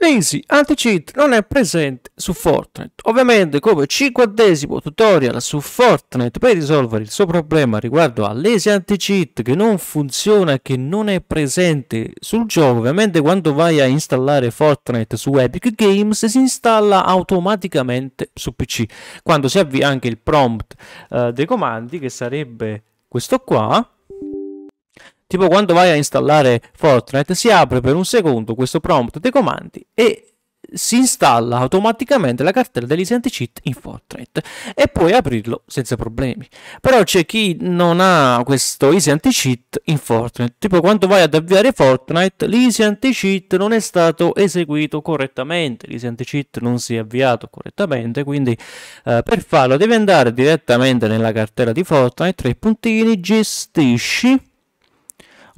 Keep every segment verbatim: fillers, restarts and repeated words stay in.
Easy Anti Cheat non è presente su Fortnite. Ovviamente, come cinquantesimo tutorial su Fortnite per risolvere il suo problema riguardo all'Easy Anti Cheat che non funziona, che non è presente sul gioco. Ovviamente quando vai a installare Fortnite su Epic Games si installa automaticamente su P C. Quando si avvia anche il prompt eh, dei comandi, che sarebbe questo qua. Tipo quando vai a installare Fortnite si apre per un secondo questo prompt dei comandi e si installa automaticamente la cartella dell'Easy Anti Cheat in Fortnite e puoi aprirlo senza problemi. Però c'è chi non ha questo Easy Anti Cheat in Fortnite. Tipo quando vai ad avviare Fortnite l'Easy Anti Cheat non è stato eseguito correttamente, l'Easy Anti Cheat non si è avviato correttamente, quindi eh, per farlo devi andare direttamente nella cartella di Fortnite, tre puntini, gestisci.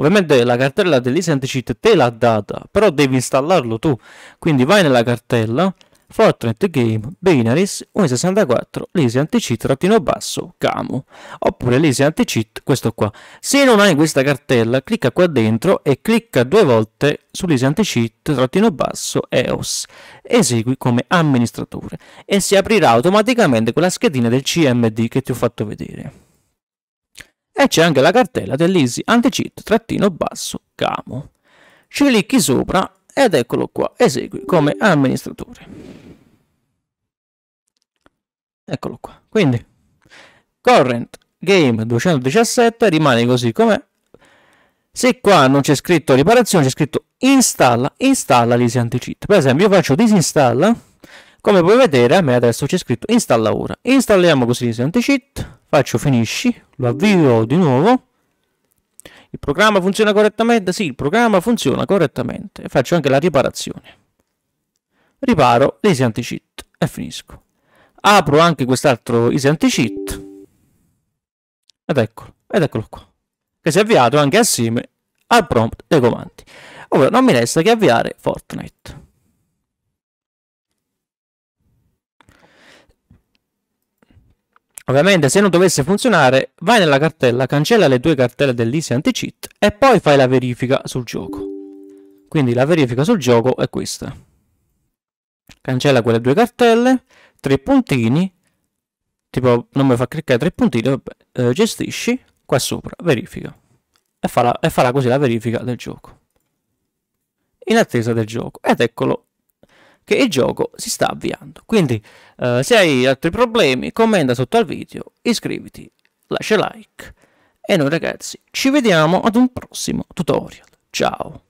Ovviamente la cartella dell'Easy Anti Cheat te l'ha data, però devi installarlo tu. Quindi vai nella cartella Fortnite Game Binaries uno punto sessantaquattro l'Easy Anti Cheat trattino basso Camo, oppure l'Easy Anti Cheat questo qua. Se non hai questa cartella clicca qua dentro e clicca due volte sull'Easy Anti Cheat trattino basso E O S, esegui come amministratore e si aprirà automaticamente quella schedina del C M D che ti ho fatto vedere. E c'è anche la cartella dell'Easy Anti Cheat trattino basso Camo. Ci clicchi sopra ed eccolo qua, esegui come amministratore. Eccolo qua. Quindi current game duecentodiciassette rimane così com'è. Se qua non c'è scritto riparazione, c'è scritto installa, installa l'Easy Anti Cheat. Per esempio io faccio disinstalla, come puoi vedere a me adesso c'è scritto installa ora. Installiamo così l'Easy Anti Cheat. Faccio finisci, lo avvio di nuovo. Il programma funziona correttamente? Sì, il programma funziona correttamente. Faccio anche la riparazione. Riparo l'Easy Anti Cheat e finisco. Apro anche quest'altro Easy Anti Cheat. Ed eccolo, ed eccolo qua. Che si è avviato anche assieme al prompt dei comandi. Ora non mi resta che avviare Fortnite. Ovviamente se non dovesse funzionare vai nella cartella, cancella le due cartelle dell'Easy Anti Cheat e poi fai la verifica sul gioco. Quindi la verifica sul gioco è questa. Cancella quelle due cartelle, tre puntini, tipo non mi fa cliccare tre puntini, vabbè, eh, gestisci, qua sopra, verifica. E farà, e farà così la verifica del gioco. In attesa del gioco. Ed eccolo. Che il gioco si sta avviando. Quindi eh, se hai altri problemi commenta sotto al video, iscriviti, lascia like e noi ragazzi ci vediamo ad un prossimo tutorial. Ciao.